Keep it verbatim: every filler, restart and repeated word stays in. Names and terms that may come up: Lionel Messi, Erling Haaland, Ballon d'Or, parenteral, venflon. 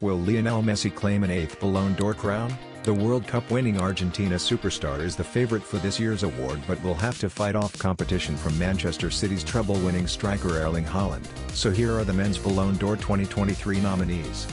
Will Lionel Messi claim an eighth Ballon d'Or crown? The World Cup-winning Argentina superstar is the favorite for this year's award but will have to fight off competition from Manchester City's treble-winning striker Erling Haaland. So here are the men's Ballon d'Or twenty twenty-three nominees.